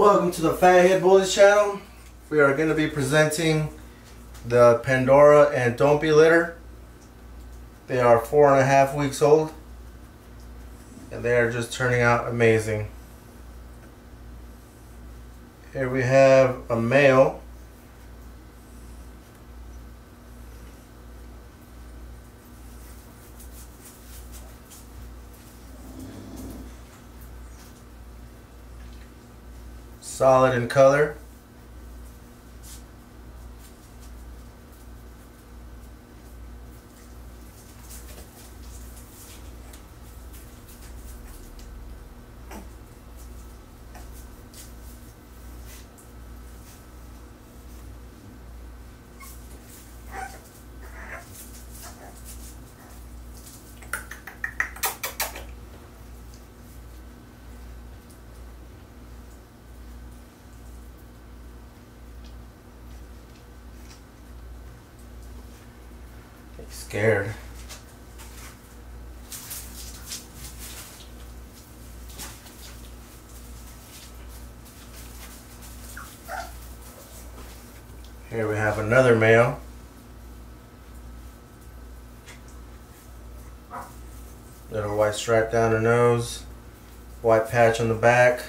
Welcome to the Fathead Bullies channel. We are going to be presenting the Pandora and Don't Be Litter. They are 4.5 weeks old and they are just turning out amazing. Here we have a male. Solid in color. Scared. Here we have another male. Little white stripe down her nose, white patch on the back.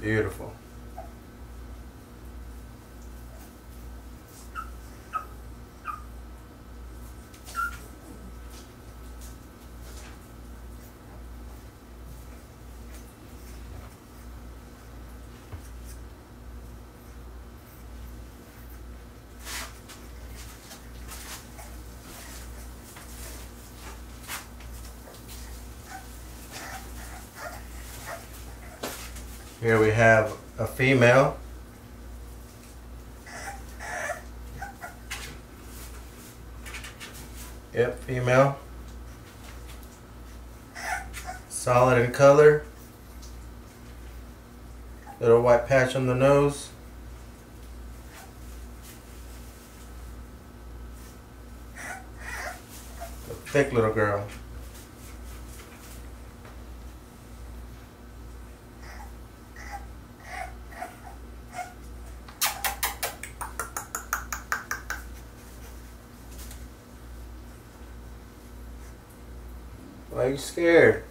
Beautiful. Here we have a female. Yep, female. Solid in color. Little white patch on the nose. A thick little girl. Why are you scared?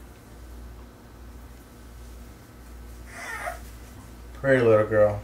Pretty little girl.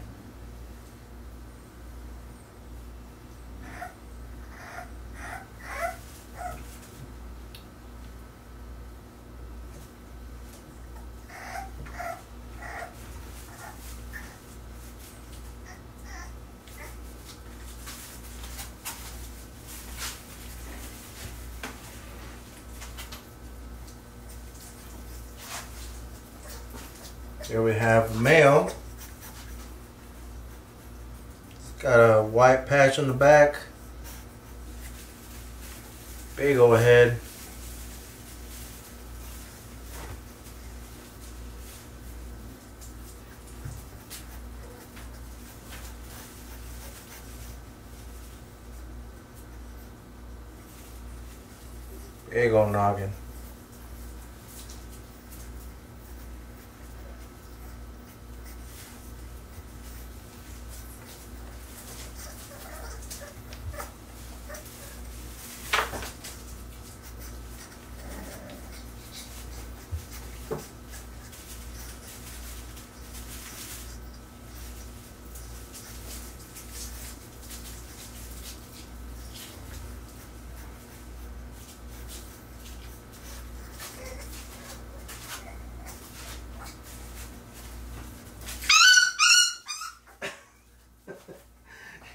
Here we have male. It's got a white patch on the back. Big old head. Big old noggin.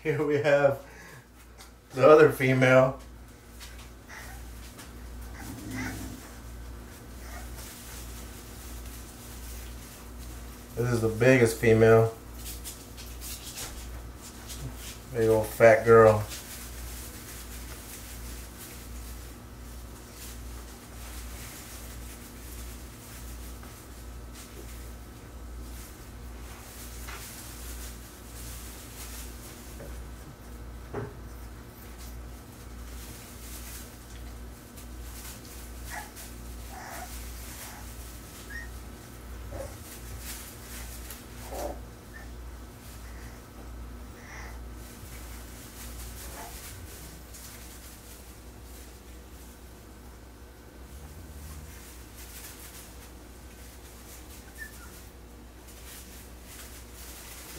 Here we have the other female. This is the biggest female. Big old fat girl.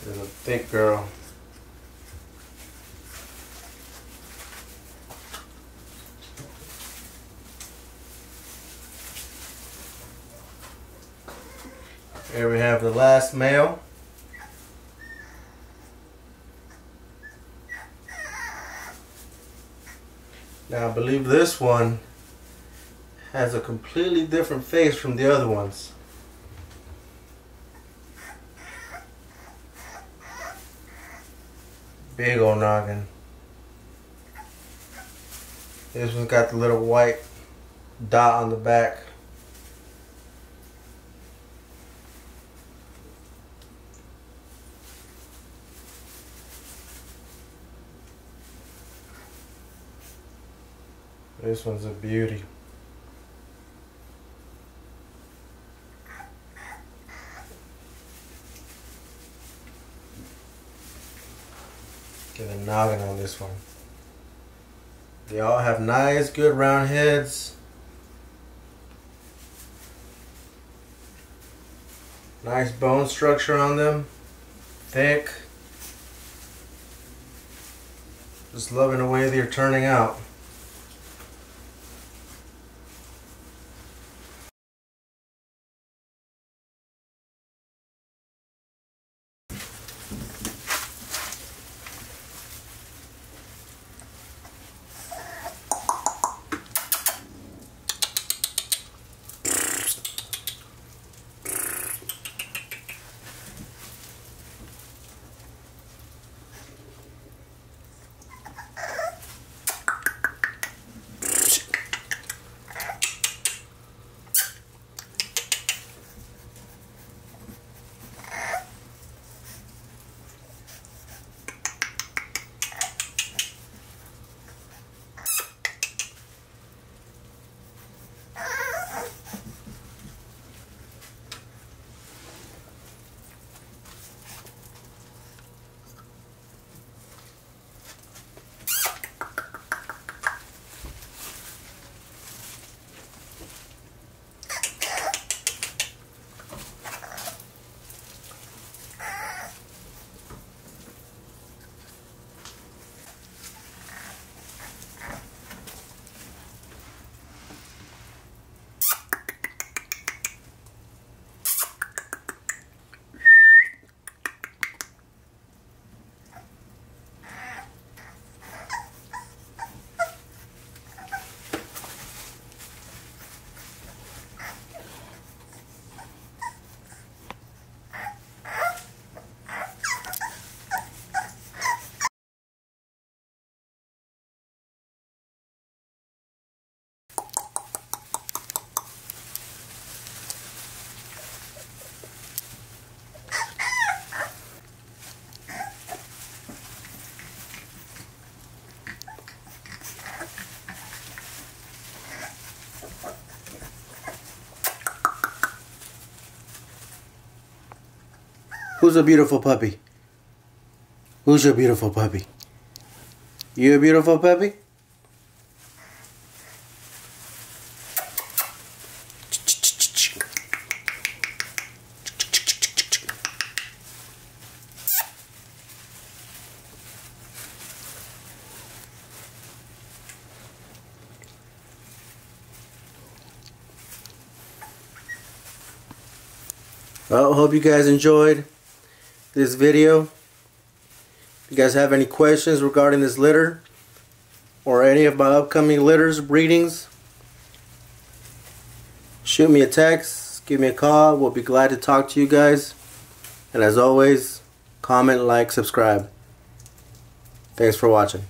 There's a thick girl. Here we have the last male. Now I believe this one has a completely different face from the other ones. Big old noggin. This one's got the little white dot on the back. This one's a beauty. Get a noggin on this one. They all have nice, good round heads. Nice bone structure on them. Thick. Just loving the way they're turning out. Who's a beautiful puppy? Who's your beautiful puppy? You a beautiful puppy? Well, hope you guys enjoyed this video. If you guys have any questions regarding this litter or any of my upcoming litters, breedings, shoot me a text, give me a call. We'll be glad to talk to you guys. And as always, comment, like, subscribe. Thanks for watching.